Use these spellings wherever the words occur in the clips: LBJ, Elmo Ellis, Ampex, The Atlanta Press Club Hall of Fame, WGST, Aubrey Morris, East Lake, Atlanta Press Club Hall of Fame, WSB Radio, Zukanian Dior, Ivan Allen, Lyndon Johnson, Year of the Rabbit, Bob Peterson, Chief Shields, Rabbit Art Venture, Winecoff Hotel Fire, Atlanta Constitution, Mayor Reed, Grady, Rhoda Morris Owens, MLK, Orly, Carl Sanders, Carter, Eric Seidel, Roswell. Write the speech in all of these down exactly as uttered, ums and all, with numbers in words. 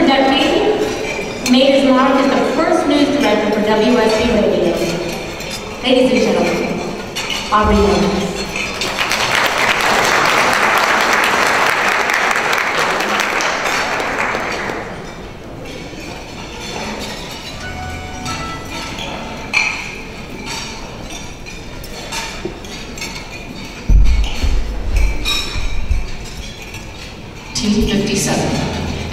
the decade, made his mark as the first news director for W S B Radio. Ladies and gentlemen, Aubrey Morris. nineteen fifty-seven,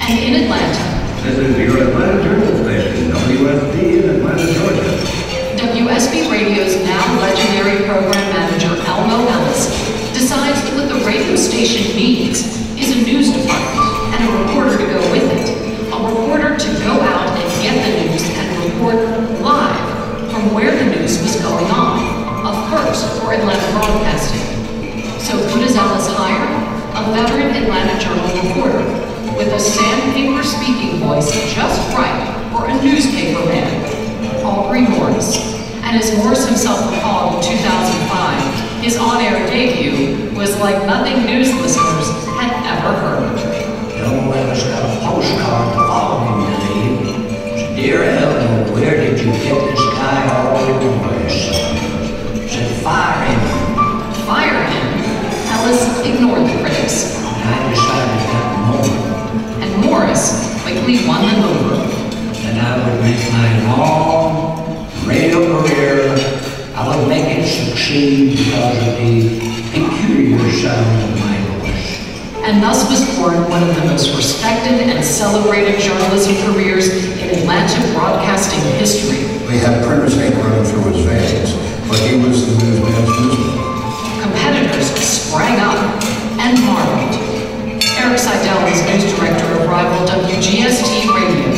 and in Atlanta. This is your Atlanta Journal station, W S B in Atlanta, Georgia. W S B Radio's now legendary program manager, Elmo Ellis, decides that what the radio station needs is a news department and a reporter to go with it. A reporter to go out and get the news and report live from where the news was going on, a first for Atlanta broadcasting. So who does Ellis hire? A veteran Atlanta Journal reporter with a sandpaper speaking voice just right for a newspaper man, Aubrey Morris. And as Morris himself recalled in two thousand five, his on-air debut was like nothing news listeners had ever heard. Elmo Ellis got a postcard the following day. Dear Elmo, where did you get this guy Aubrey Morris? Said, fire him. Fire him? Ellis ignored the critics. I decided that moment. And Morris quickly won them over. And I would make my long radio career, I would make it succeed because of the peculiar sound of my voice. And thus was born one of the most respected and celebrated journalism careers in Atlanta broadcasting history. We had printer's ink running through his veins, but he was the newsman's newsman. Competitors sprang up and marveled. Eric Seidel was news director of rival W G S T Radio.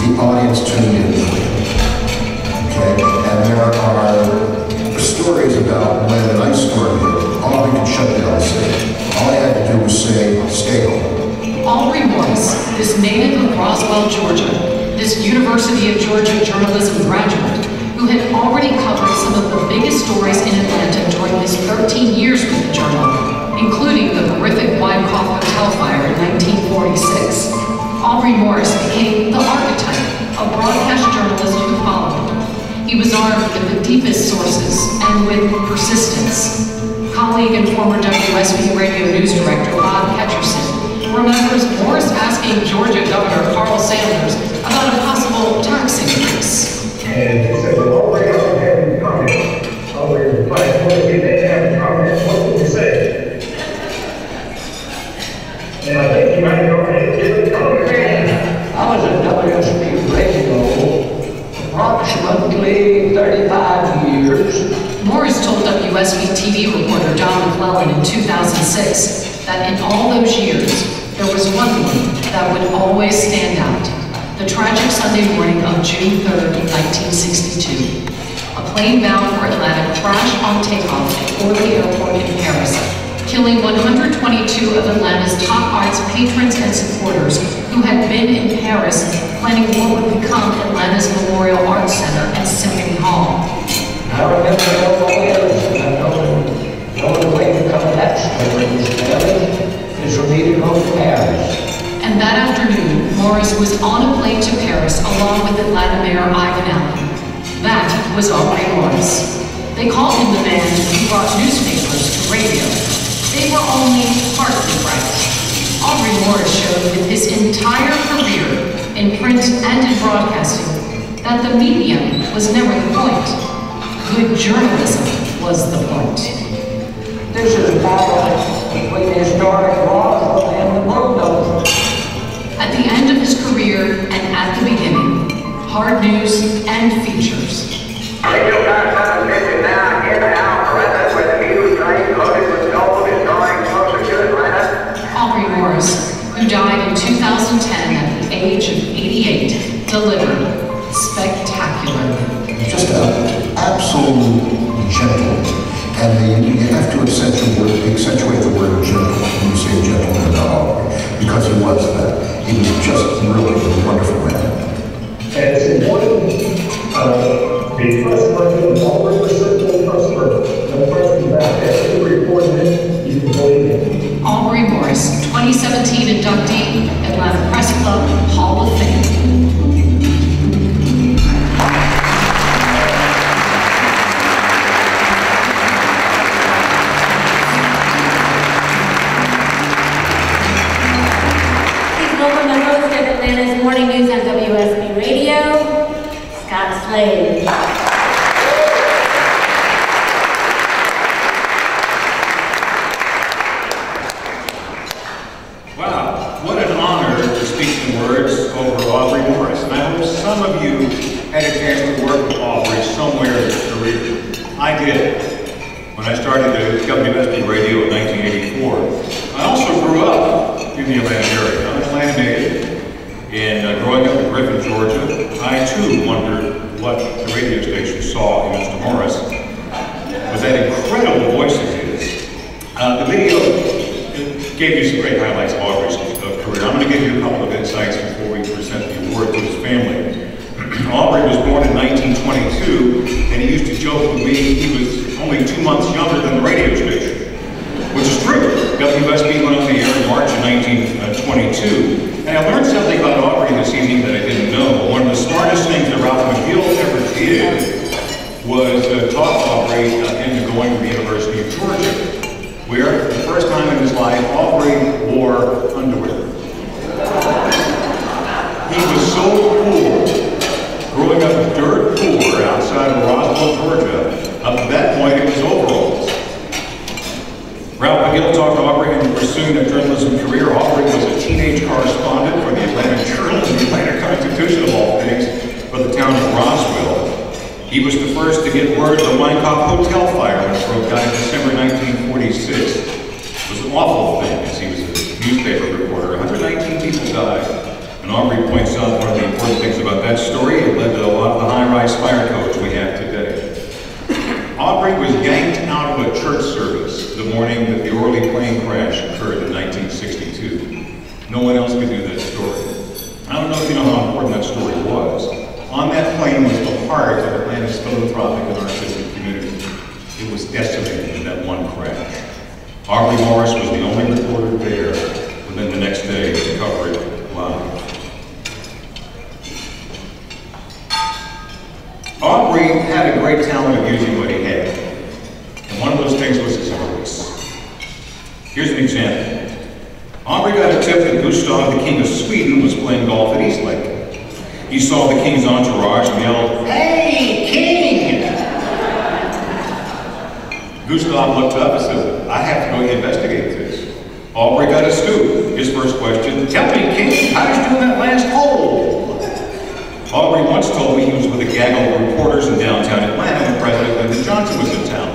The audience tuned in. Okay, and there are stories about when the night storm hit. All we could shut down say. All I had to do was say, stay home. Aubrey Morris, this native of Roswell, Georgia, this University of Georgia journalism graduate, who had already covered some of the biggest stories in Atlanta during his thirteen years with the Journal, including the horrific Winecoff Hotel Fire in nineteen forty-six. Aubrey Morris became the archetype of broadcast journalists who followed. He was armed with the deepest sources and with persistence. Colleague and former W S B Radio News Director Bob Peterson remembers Morris asking Georgia Governor Carl Sanders about a possible tax increase. And he said, well, always having comments, always replied, well, if they have comments, what would you say? And I think you might have already given comments. I was at W S B Radio approximately thirty-five years. Morris told W S B T V reporter Don McClellan in two thousand six that in all those years, there was one thing that would always stand out. The tragic Sunday morning of June third, nineteen sixty-two. A plane bound for Atlanta crashed on takeoff at Orly Airport in Paris, killing one hundred twenty-two of Atlanta's top arts patrons and supporters who had been in Paris planning what would become Atlanta's Memorial Arts Center and Symphony Hall. I remember Elmo Ellis, and I know the only way to come to that story is for me to go to Paris. And that afternoon, Morris was on a plane to Paris along with Atlanta Mayor Ivan Allen. That was Aubrey Morris. They called him the man who brought newspapers to radio. They were only partly right. Aubrey Morris showed with his entire career in print and in broadcasting that the medium was never the point. Good journalism was the point. This is a battle between historic Roswell and the bulldozer. At the end of his career and at the beginning, hard news and features. Radio broadcast station now in Atlanta, where the news train loaded with gold is drawing closer to Atlanta. Aubrey Morris, who died in two thousand ten at the age of eighty-eight, delivered spectacularly. Just an absolute gentleman, and you have to accentuate the word gentle when you say gentleman about Aubrey, because he was that. He was just really a wonderful man. And it's important uh, because London is always a simple customer. The person back there who reported it, you can believe it. Aubrey Morris, twenty seventeen inductee, Atlanta Press Club Hall of Fame. Welcome to host of Atlanta's Morning News on W S B Radio, Scott Slade. Wow, what an honor to speak some words over Aubrey Morris. And I hope some of you had a chance to work with Aubrey somewhere in your career. I did. When I started at W S B Radio in nineteen eighty-four, I also grew up in the Atlanta area. I'm an Atlanta native, and uh, growing up in Griffin, Georgia, I too wondered what the radio station saw in Mister Morris with that incredible voice of his. Uh, the video gave you some great highlights of Aubrey's career. I'm going to give you a couple of insights before we present the award to his family. Aubrey was born in nineteen twenty-two, and he used to joke with me he was only two months younger than the radio station, which is true. W S B went on the air in March of nineteen twenty-two, and I learned something about Aubrey this evening that I didn't know. One of the smartest things that Ralph McGill ever did was uh, taught Aubrey uh, into going to the University of Georgia, where, for the first time in his life, Aubrey wore underwear. He was so cool. Growing up dirt poor outside of Roswell, Georgia, up to that point it was overalls. Ralph McGill talked to Aubrey into pursuing a journalism career. Aubrey was a teenage correspondent for the Atlanta Journal and the Atlanta Constitution of all things for the town of Roswell. He was the first to get word of the Winecoff Hotel Fire which broke out in December nineteen forty-six. It was an awful thing as he was a newspaper reporter. one hundred nineteen people died. And Aubrey points out one of the important things about that story. It led to a lot of the high-rise fire codes we have today. Aubrey was yanked out of a church service the morning that the Orly plane crash occurred in nineteen sixty-two. No one else could do that story. I don't know if you know how important that story was. On that plane was the heart of Atlanta's philanthropic and artistic community. It was decimated in that one crash. Aubrey Morris was the only reporter there within the next day to cover it live. Aubrey had a great talent of using what he had, and one of those things was his voice. Here's an example. Aubrey got a tip that Gustav, the King of Sweden, was playing golf at East Lake. He saw the King's entourage and yelled, "Hey, King!" Gustav looked up and said, "I have to go investigate this." Aubrey got a scoop. His first question, "Tell me, King, how did you do in that last hole?" Aubrey once told me he was with a gaggle of reporters in downtown Atlanta when President Lyndon Johnson was in town.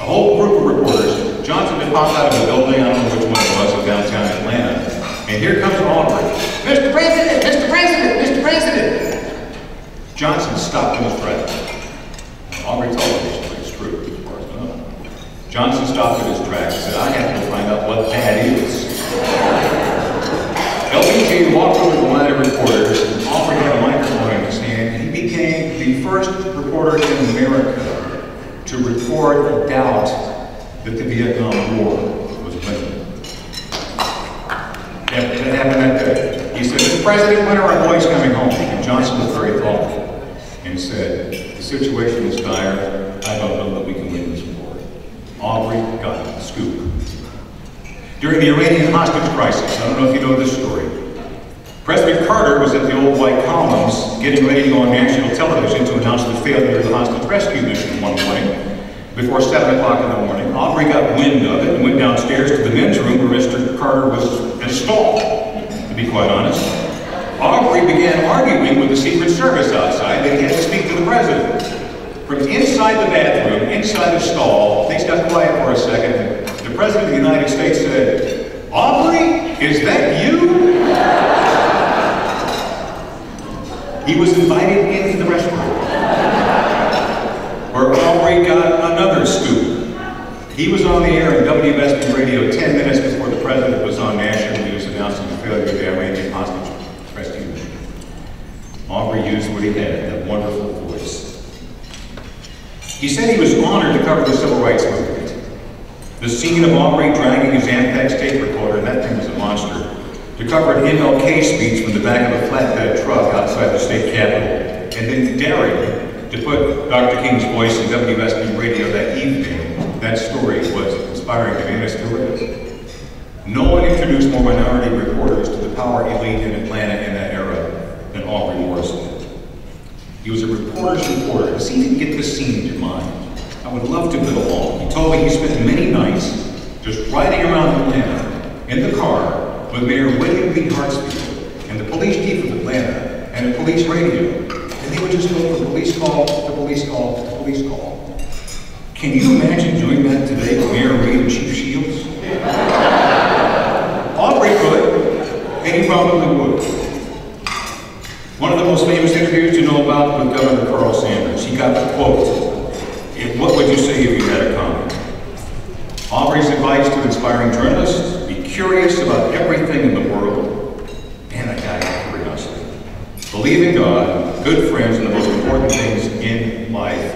A whole group of reporters. Johnson had popped out of a building, I don't know which one it was, in downtown Atlanta. And here comes Aubrey. "Mister President! Mister President! Mister President!" Johnson stopped in his tracks. Aubrey told him this was true, as far as I know. Johnson stopped in his tracks and said, "I have to find out what that is." L B J walked over to one of the reporters and offered him a microphone in his hand. He became the first reporter in America to report a doubt that the Vietnam War was winning. That, that happened that day. He said, "Mister President, when are our boys coming home?" And Johnson was very thoughtful and said, "The situation is dire. I don't know that we can win this war." Aubrey got the scoop. During the Iranian hostage crisis, I don't know if you know this story, President Carter was at the old White Columns getting ready to go on national television to announce the failure of the hostage rescue mission one morning before seven o'clock in the morning. Aubrey got wind of it and went downstairs to the men's room where Mister Carter was installed, to be quite honest. Aubrey began arguing with the Secret Service outside that he had to speak to the President. From inside the bathroom, inside the stall, things got quiet for a second. The President of the United States said, "Aubrey, is that you?" He was invited into the restaurant, where Aubrey got another scoop. He was on the air at W S B Radio ten minutes before the President was on national news announcing the failure of the Iranian hostage rescue mission. Aubrey used what he had, that wonderful voice. He said he was honored to cover the civil rights movement. The scene of Aubrey dragging his Ampex tape recorder, and that thing was a monster, to cover an M L K speech from the back of a flatbed truck outside the state capitol, and then daring to put Doctor King's voice in W S B Radio that evening. That story was inspiring to me, and it still is. No one introduced more minority reporters to the power elite because he didn't get this scene in mind. I would love to build a wall. He told me he spent many nights just riding around Atlanta in the car with Mayor William Lee Hartsfield and the police chief of Atlanta and a police radio. And they would just go from police call to police call to police call. Can you imagine doing that today with Mayor Reed and Chief Shields? Aubrey could, and he probably would. One of the most famous interviews you know about was Governor Carl Sanders. He got the quote, "If what would you say if you had a comment?" Aubrey's advice to inspiring journalists, be curious about everything in the world. Man, I got it, curiosity. Believe in God, good friends, and the most important things in life.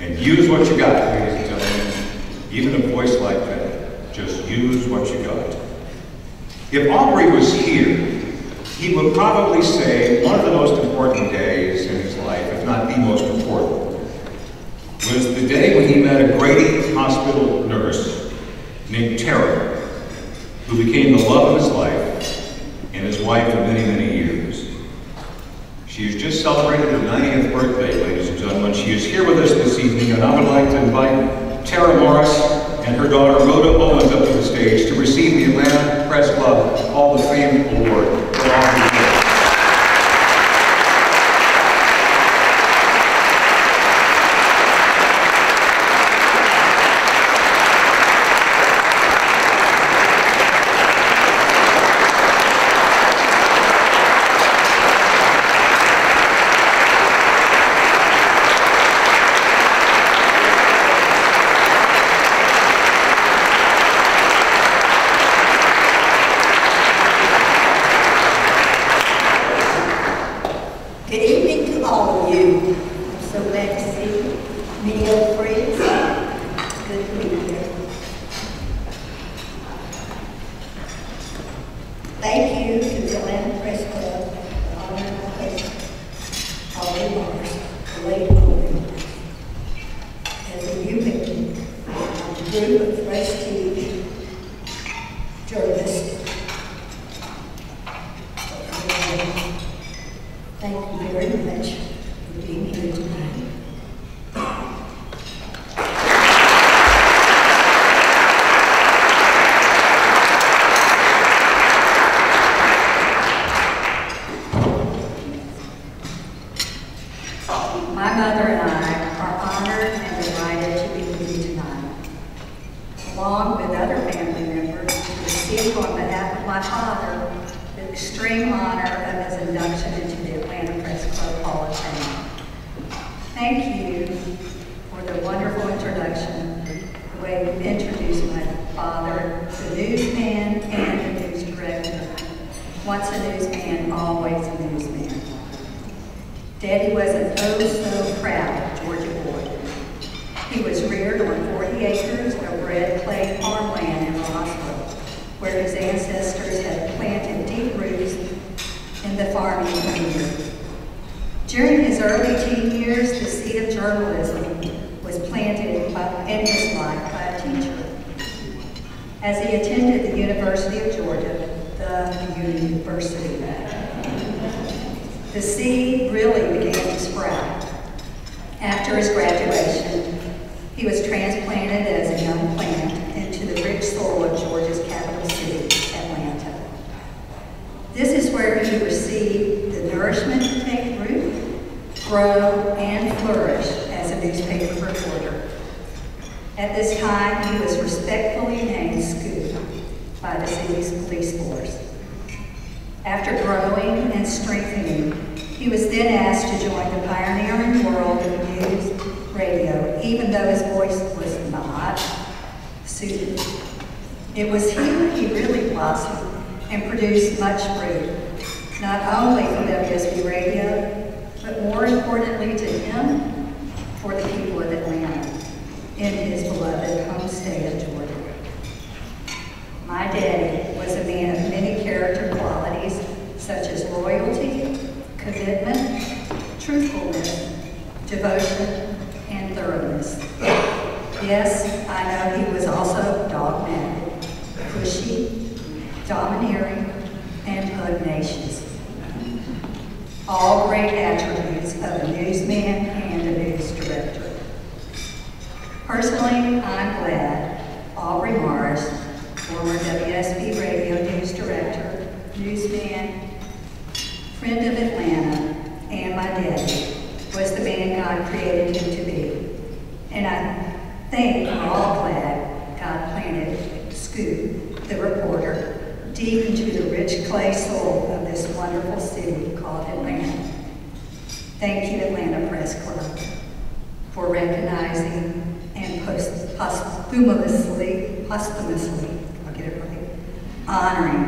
And use what you got, ladies and gentlemen. Even a voice like that, just use what you got. If Aubrey was here, he would probably say one of the most important days in his life, if not the most important, was the day when he met a Grady hospital nurse named Tara, who became the love of his life and his wife for many, many years. She has just celebrated her ninetieth birthday, ladies and gentlemen. She is here with us this evening, and I would like to invite Tera Morris and her daughter Rhoda Owens up to the stage to receive the Atlanta Press Club Hall of Fame Award for Aubrey Morris. All great attributes of a newsman and a news Personally, I'm glad Aubrey Morris, former W S B Radio news director, newsman, friend of Atlanta, and my daddy, was the man God created him to be. And I think we're all glad God planted Scoop, the reporter, deep into the rich clay soil of this wonderful city called Atlanta. Thank you, Atlanta Press Club, for recognizing and posthumously, posthumously, I'll get it right, honoring